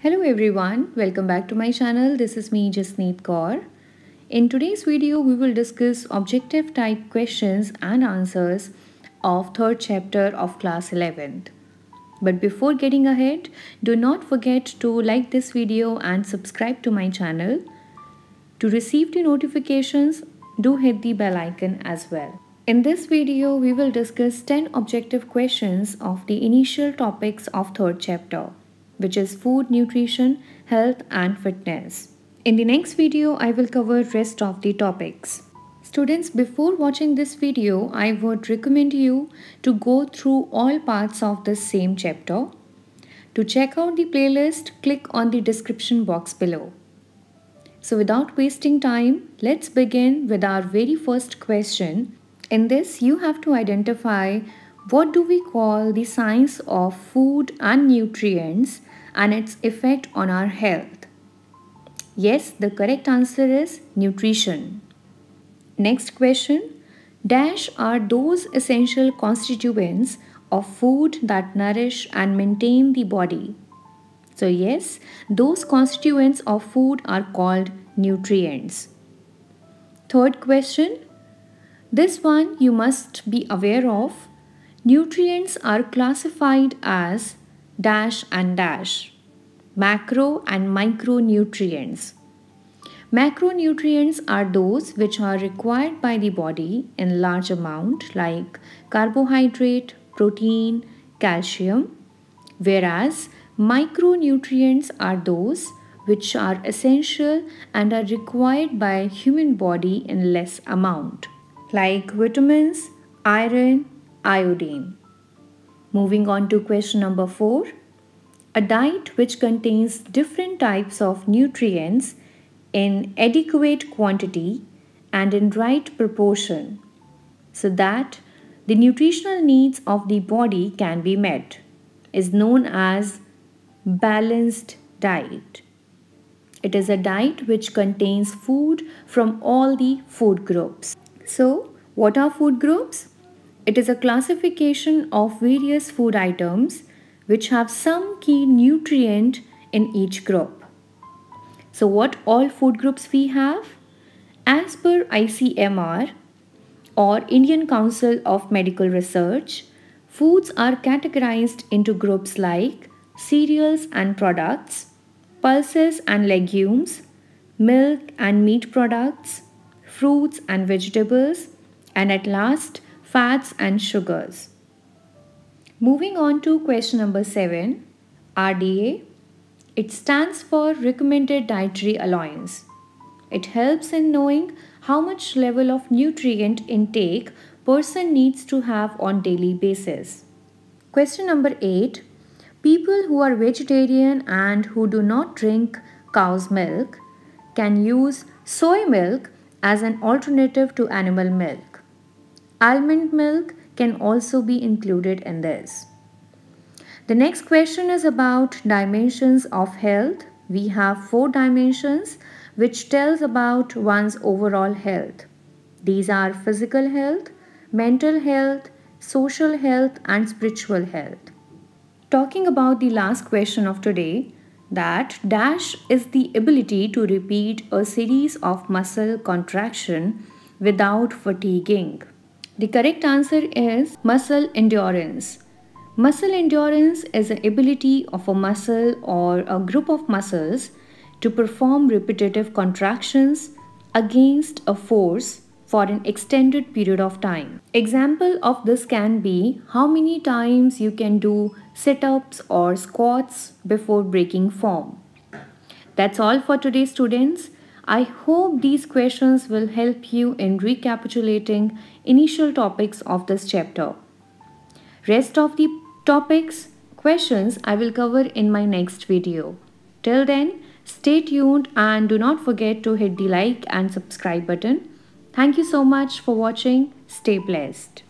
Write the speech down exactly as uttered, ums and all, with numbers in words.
Hello everyone, welcome back to my channel. This is me Jasneet Kaur. In today's video, we will discuss objective type questions and answers of third chapter of class eleventh. But before getting ahead, do not forget to like this video and subscribe to my channel. To receive the notifications, do hit the bell icon as well. In this video, we will discuss ten objective questions of the initial topics of third chapter, which is food, nutrition, health and fitness. In the next video, I will cover rest of the topics. Students, before watching this video, I would recommend you to go through all parts of this same chapter. To check out the playlist, click on the description box below. So without wasting time, let's begin with our very first question. In this, you have to identify what do we call the science of food and nutrients and its effect on our health? Yes, the correct answer is nutrition. Next question, dash are those essential constituents of food that nourish and maintain the body. So yes, those constituents of food are called nutrients. Third question, this one you must be aware of. Nutrients are classified as dash and dash, macro and micronutrients. Macronutrients are those which are required by the body in large amount, like carbohydrate, protein, calcium, whereas micronutrients are those which are essential and are required by human body in less amount, like vitamins, iron, iodine. Moving on to question number four. A diet which contains different types of nutrients in adequate quantity and in right proportion so that the nutritional needs of the body can be met is known as balanced diet. It is a diet which contains food from all the food groups. So, what are food groups? It is a classification of various food items which have some key nutrient in each group. So what all food groups we have? As per I C M R or Indian Council of Medical Research, foods are categorized into groups like cereals and products, pulses and legumes, milk and meat products, fruits and vegetables, and at last, fats and sugars. Moving on to question number seven, R D A. It stands for Recommended Dietary Allowance. It helps in knowing how much level of nutrient intake person needs to have on daily basis. Question number eight, people who are vegetarian and who do not drink cow's milk can use soy milk as an alternative to animal milk. Almond milk can also be included in this. The next question is about dimensions of health. We have four dimensions which tells about one's overall health. These are physical health, mental health, social health and spiritual health. Talking about the last question of today, that dash is the ability to repeat a series of muscle contraction without fatiguing. The correct answer is muscle endurance. Muscle endurance is the ability of a muscle or a group of muscles to perform repetitive contractions against a force for an extended period of time. Example of this can be how many times you can do sit-ups or squats before breaking form. That's all for today, students. I hope these questions will help you in recapitulating initial topics of this chapter. Rest of the topics, questions I will cover in my next video. Till then, stay tuned and do not forget to hit the like and subscribe button. Thank you so much for watching. Stay blessed.